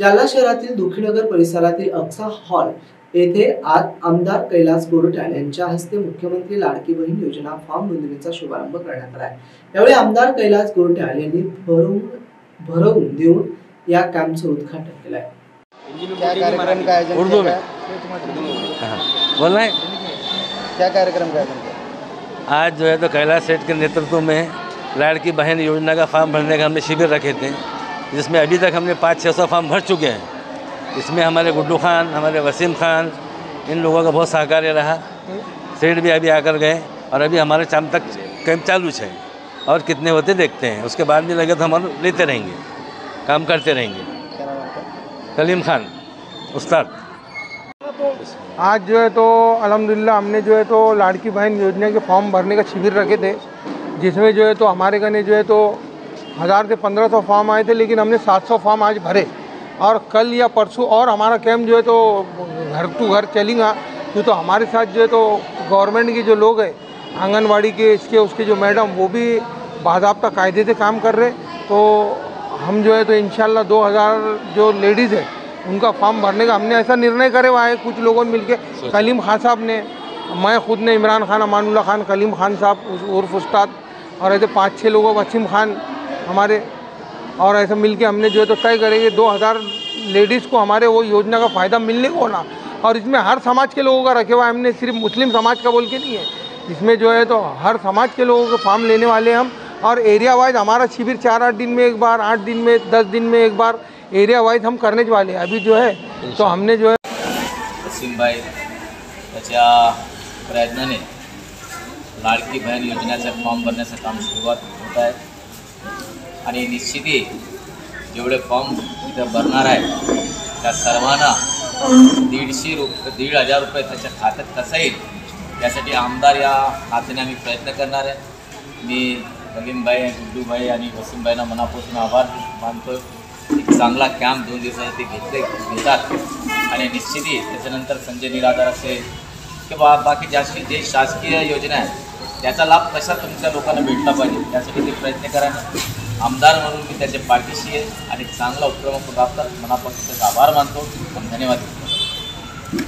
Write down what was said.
जालना शहरातील दुखीनगर परिसरातील अक्सा हॉल येथे आज आमदार कैलास गोरंट्याल यांच्या हस्ते मुख्यमंत्री लाडके बहीण योजना फॉर्म नोंदणीचा शुभारंभ करण्यात आला आहे। यावेळी आमदार कैलास गोरंट्याल यांनी भरवून देऊन या कामाचे उद्घाटन केले आहे। क्या कार्यक्रम का आयोजन उर्दू में बोलना है? क्या कार्यक्रम का आयोजन आज जो है तो कैलास सेठ के नेतृत्व में लाडकी बहन योजना का फॉर्म भरने का हमने शिविर रखे थे, जिसमें अभी तक हमने 500-600 फॉर्म भर चुके हैं। इसमें हमारे गुड्डू खान, हमारे वसीम खान, इन लोगों का बहुत सहकार्य रहा। सेठ भी अभी आकर गए और अभी हमारे शाम तक कैंप चालू है और कितने होते देखते हैं। उसके बाद भी लगे तो हम लेते रहेंगे, काम करते रहेंगे। कलीम खान उस्ताद। आज जो है तो अल्हम्दुलिल्लाह हमने जो है तो लाड़की बहन योजना के फॉर्म भरने का शिविर रखे थे, जिसमें जो है तो हमारे गने जो है तो 1000 से 1500 फॉर्म आए थे, लेकिन हमने 700 फॉर्म आज भरे। और कल या परसों और हमारा कैम्प जो है तो घर टू घर चलेगा। क्यों तो हमारे साथ जो है तो गवर्नमेंट के जो लोग हैं, आंगनवाड़ी के इसके उसके जो मैडम, वो भी बाज़ाब्ता कायदे से काम कर रहे। तो हम जो है तो इंशाल्लाह 2000 जो लेडीज़ है उनका फॉर्म भरने का हमने ऐसा निर्णय करे हुआ है। कुछ लोगों ने मिलकर, कलीम खान साहब ने, मैं खुद ने, इमरान खान, अमानुल्ला खान, कलीम खान साहब उर्फ उस्ताद और ऐसे 5-6 लोगों, वसीम खान हमारे, और ऐसा मिलके हमने जो है तो तय करेंगे 2000 लेडीज़ को हमारे वो योजना का फ़ायदा मिलने को होना। और इसमें हर समाज के लोगों का रखे हुआ है, हमने सिर्फ मुस्लिम समाज का बोल के नहीं है। इसमें जो है तो हर समाज के लोगों को फॉर्म लेने वाले हम। और एरिया वाइज हमारा शिविर 4-8 दिन में एक बार, 8 दिन में, 10 दिन में एक बार एरिया वाइज हम करने वाले हैं। अभी जो है तो हमने जो है वसीम भाई प्रयत्न ने लाडकी बहन योजना से फॉर्म भरने से काम शुरुआत होता है। आणि निश्चित जेवढे फॉर्म इथं भरणार आहे त्या सर्वांना 1,500 रुपये त्याच्या खात्यात कसं येईल यासाठी आमदार या खात्याने आम्ही प्रयत्न करणार आहे। मी कलीमभाई, गुड्डूभाई आणि वसीमभाईंना मनापासून आभार मानतो। एक चांगला कॅम्प 2 दिवसात ते घेतात आणि निश्चित त्याच्यानंतर संजय निराधार असेल किंवा बाकी जास्तीत जे शासकीय योजना आहेत त्याचा लाभ कसा तुमच्या लोकांना भेटला पाहिजे यासाठी ते प्रयत्न करा। आमदार म्हणून मी त्याच्या पाठीशी आहे आणि चांगला उपक्रम राबवतात। मनापासून आभार मानतो, धन्यवाद।